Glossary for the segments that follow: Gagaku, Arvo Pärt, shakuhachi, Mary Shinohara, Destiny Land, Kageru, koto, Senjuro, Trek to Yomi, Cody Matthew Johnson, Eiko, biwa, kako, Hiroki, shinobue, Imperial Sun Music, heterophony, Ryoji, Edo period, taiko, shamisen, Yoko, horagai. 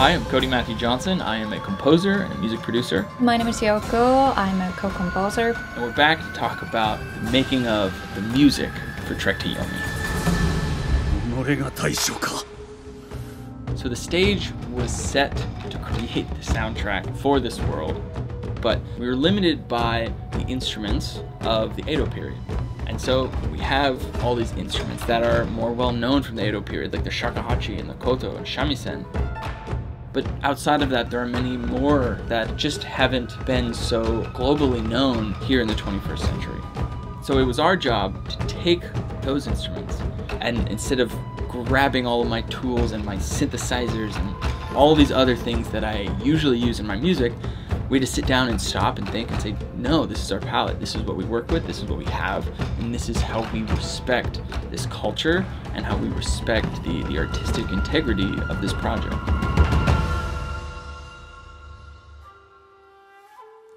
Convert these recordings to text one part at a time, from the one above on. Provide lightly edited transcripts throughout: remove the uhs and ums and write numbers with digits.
I am Cody Matthew Johnson. I am a composer and a music producer. My name is Yoko. I'm a co-composer. And we're back to talk about the making of the music for Trek to Yomi. So the stage was set to create the soundtrack for this world, but we were limited by the instruments of the Edo period. And so we have all these instruments that are more well known from the Edo period, like the shakuhachi and the koto and shamisen. But outside of that, there are many more that just haven't been so globally known here in the 21st century. So it was our job to take those instruments and, instead of grabbing all of my tools and my synthesizers and all these other things that I usually use in my music, we had to sit down and stop and think and say, no, this is our palette. This is what we work with. This is what we have. And this is how we respect this culture and how we respect the artistic integrity of this project.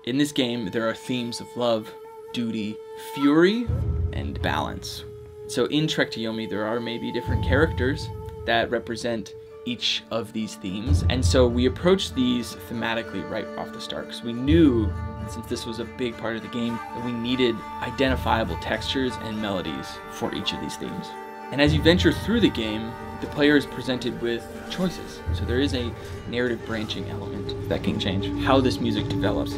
In this game, there are themes of love, duty, fury, and balance. So in Trek to Yomi, there are maybe different characters that represent each of these themes, and so we approached these thematically right off the start, because we knew, since this was a big part of the game, that we needed identifiable textures and melodies for each of these themes. And as you venture through the game, the player is presented with choices, so there is a narrative branching element that can change how this music develops.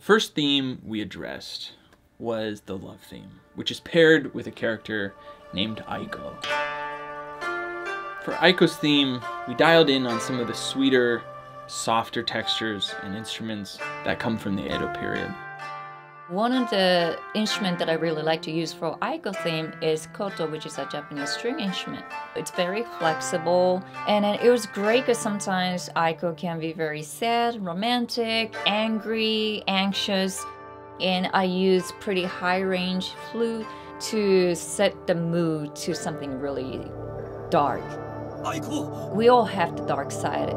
First theme we addressed was the love theme, which is paired with a character named Eiko. For Eiko's theme, we dialed in on some of the sweeter, softer textures and instruments that come from the Edo period. One of the instruments that I really like to use for Eiko theme is koto, which is a Japanese string instrument. It's very flexible, and it was great because sometimes Eiko can be very sad, romantic, angry, anxious, and I use pretty high-range flute to set the mood to something really dark. We all have the dark side.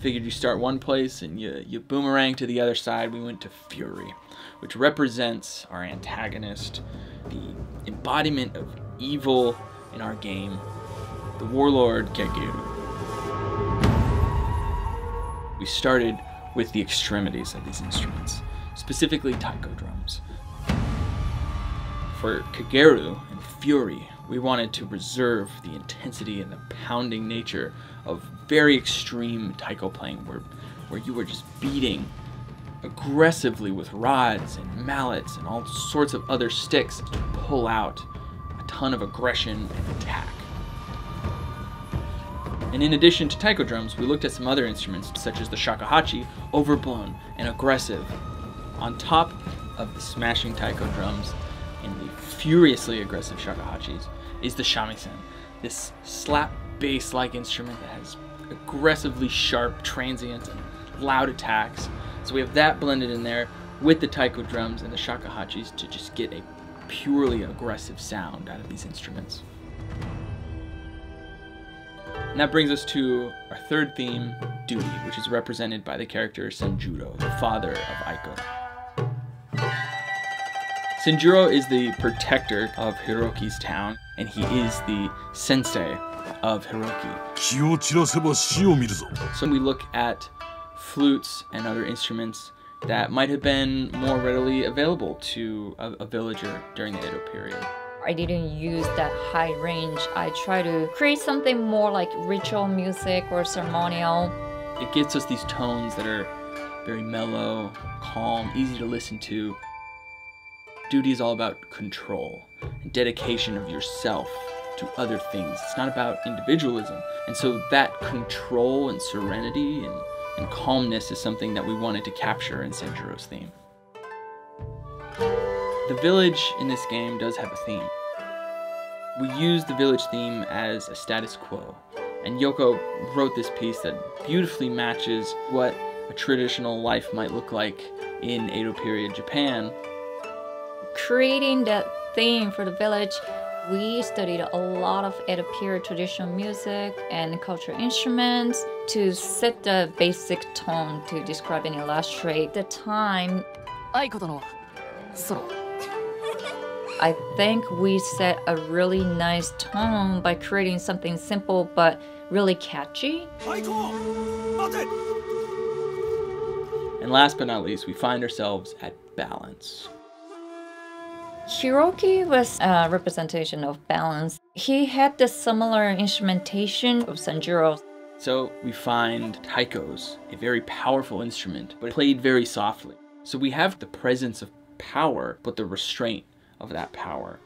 Figured you start one place and you boomerang to the other side. We went to fury, which represents our antagonist, the embodiment of evil in our game, the warlord Kageru. We started with the extremities of these instruments, specifically taiko drums. For Kageru and fury, we wanted to reserve the intensity and the pounding nature of very extreme taiko playing, where you were just beating aggressively with rods and mallets and all sorts of other sticks to pull out a ton of aggression and attack. And in addition to taiko drums, we looked at some other instruments, such as the shakuhachi, overblown and aggressive, on top of the smashing taiko drums. And the furiously aggressive shakuhachis is the shamisen, this slap bass-like instrument that has aggressively sharp transients and loud attacks. So we have that blended in there with the taiko drums and the shakuhachis to just get a purely aggressive sound out of these instruments. And that brings us to our third theme, duty, which is represented by the character Senjuro, the father of Eiko. Senjuro is the protector of Hiroki's town, and he is the sensei of Hiroki. So we look at flutes and other instruments that might have been more readily available to a villager during the Edo period. I didn't use that high range. I try to create something more like ritual music or ceremonial. It gets us these tones that are very mellow, calm, easy to listen to. Duty is all about control and dedication of yourself to other things. It's not about individualism. And so that control and serenity and calmness is something that we wanted to capture in Senjuro's theme. The village in this game does have a theme. We used the village theme as a status quo. And Yoko wrote this piece that beautifully matches what a traditional life might look like in Edo period Japan. Creating that theme for the village, we studied a lot of Edo period traditional music and cultural instruments to set the basic tone to describe and illustrate the time. I think we set a really nice tone by creating something simple but really catchy. And last but not least, we find ourselves at balance. Hiroki was a representation of balance. He had the similar instrumentation of Senjuro. So we find taikos, a very powerful instrument, but played very softly. So we have the presence of power, but the restraint of that power.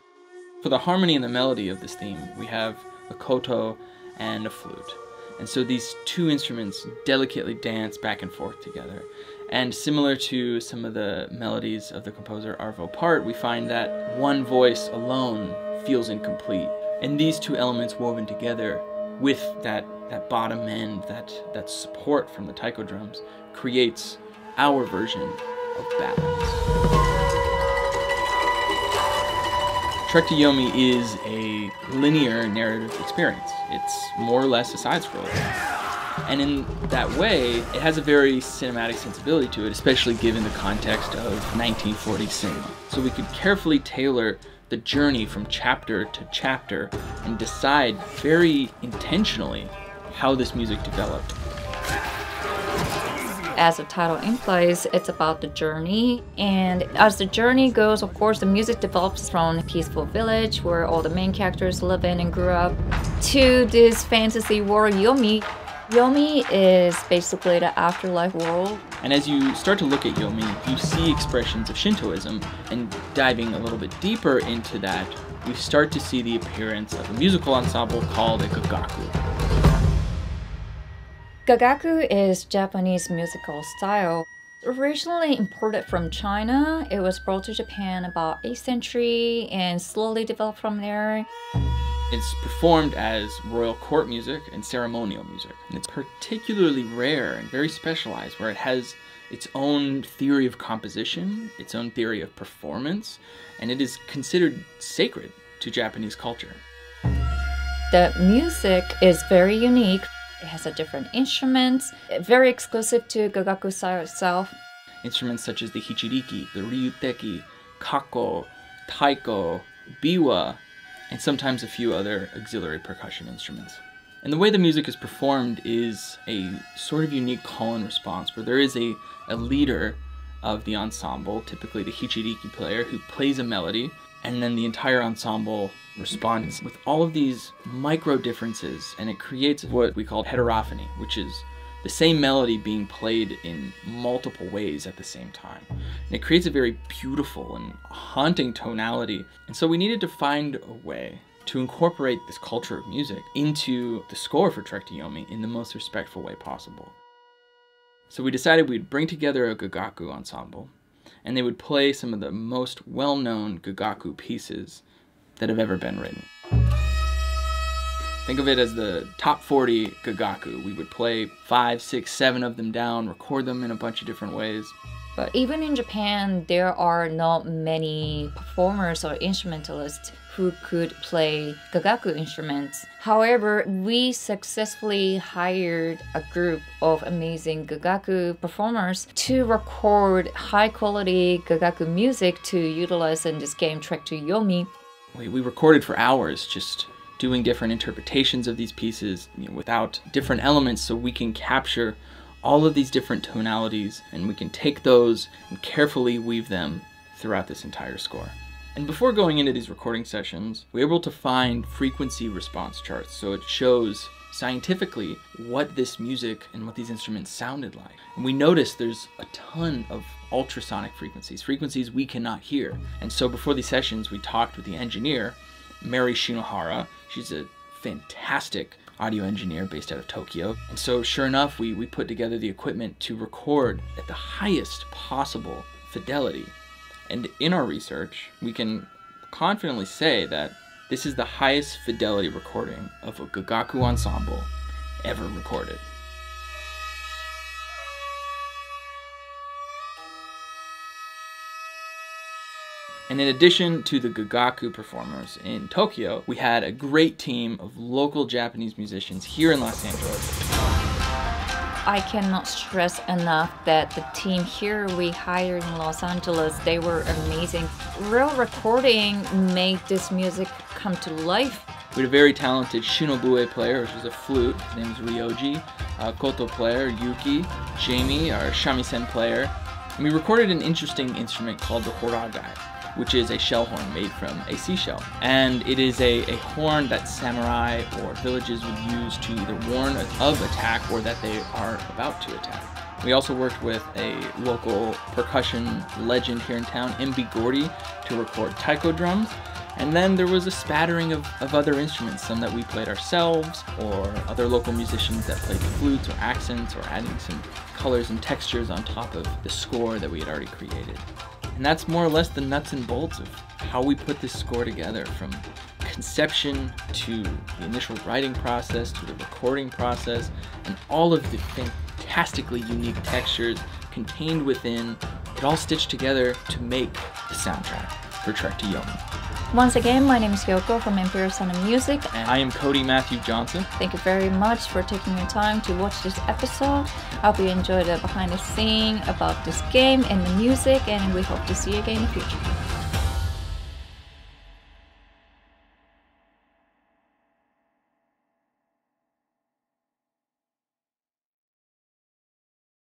For the harmony and the melody of this theme, we have a koto and a flute. And so these two instruments delicately dance back and forth together. And similar to some of the melodies of the composer Arvo Pärt, we find that one voice alone feels incomplete. And these two elements woven together with that bottom end, that support from the taiko drums, creates our version of balance. Trek to Yomi is a linear narrative experience. It's more or less a side-scroller. And in that way, it has a very cinematic sensibility to it, especially given the context of 1940s cinema. So we could carefully tailor the journey from chapter to chapter and decide very intentionally how this music developed. As the title implies, it's about the journey. And as the journey goes, of course, the music develops from a peaceful village where all the main characters live in and grew up to this fantasy world, Yomi. Yomi is basically the afterlife world. And as you start to look at Yomi, you see expressions of Shintoism, and diving a little bit deeper into that, we start to see the appearance of a musical ensemble called a gagaku. Gagaku is Japanese musical style. Originally imported from China, it was brought to Japan about 8th century and slowly developed from there. It's performed as royal court music and ceremonial music. And it's particularly rare and very specialized, where it has its own theory of composition, its own theory of performance, and it is considered sacred to Japanese culture. The music is very unique. It has a different instruments, very exclusive to Gagaku style itself. Instruments such as the hichiriki, the ryuteki, kako, taiko, biwa, and sometimes a few other auxiliary percussion instruments. And the way the music is performed is a sort of unique call and response, where there is a leader of the ensemble, typically the hichiriki player, who plays a melody, and then the entire ensemble responds with all of these micro differences, and it creates what we call heterophony, which is the same melody being played in multiple ways at the same time. And it creates a very beautiful and haunting tonality. And so we needed to find a way to incorporate this culture of music into the score for Trek to Yomi in the most respectful way possible. So we decided we'd bring together a gagaku ensemble, and they would play some of the most well-known gagaku pieces that have ever been written. Think of it as the top 40 gagaku. We would play 5, 6, 7 of them down, record them in a bunch of different ways. But even in Japan, there are not many performers or instrumentalists who could play gagaku instruments. However, we successfully hired a group of amazing gagaku performers to record high-quality gagaku music to utilize in this game, Trek to Yomi. We recorded for hours, just doing different interpretations of these pieces, without different elements, so we can capture all of these different tonalities, and we can take those and carefully weave them throughout this entire score. And before going into these recording sessions, we were able to find frequency response charts, so it shows scientifically what this music and what these instruments sounded like. And we noticed there's a ton of ultrasonic frequencies, frequencies we cannot hear. And so before these sessions, we talked with the engineer, Mary Shinohara. She's a fantastic audio engineer based out of Tokyo. And so sure enough, we put together the equipment to record at the highest possible fidelity. And in our research, we can confidently say that this is the highest fidelity recording of a gagaku ensemble ever recorded. And in addition to the gagaku performers in Tokyo, we had a great team of local Japanese musicians here in Los Angeles. I cannot stress enough that the team here we hired in Los Angeles, they were amazing. Real recording made this music come to life. We had a very talented shinobue player, which was a flute, his name was Ryoji, koto player, Yuki, Jamie, our shamisen player, and we recorded an interesting instrument called the horagai, which is a shell horn made from a seashell. And it is a horn that samurai or villages would use to either warn of attack or that they are about to attack. We also worked with a local percussion legend here in town, MB Gordy, to record taiko drums. And then there was a spattering of other instruments, some that we played ourselves, or other local musicians that played flutes or accents, or adding some colors and textures on top of the score that we had already created. And that's more or less the nuts and bolts of how we put this score together, from conception to the initial writing process to the recording process and all of the fantastically unique textures contained within. It all stitched together to make the soundtrack for Trek to Yomi. Once again, my name is Yoko from Imperial Sun Music. And I am Cody Matthew Johnson. Thank you very much for taking your time to watch this episode. I hope you enjoyed the behind the scene about this game and the music, and we hope to see you again in the future.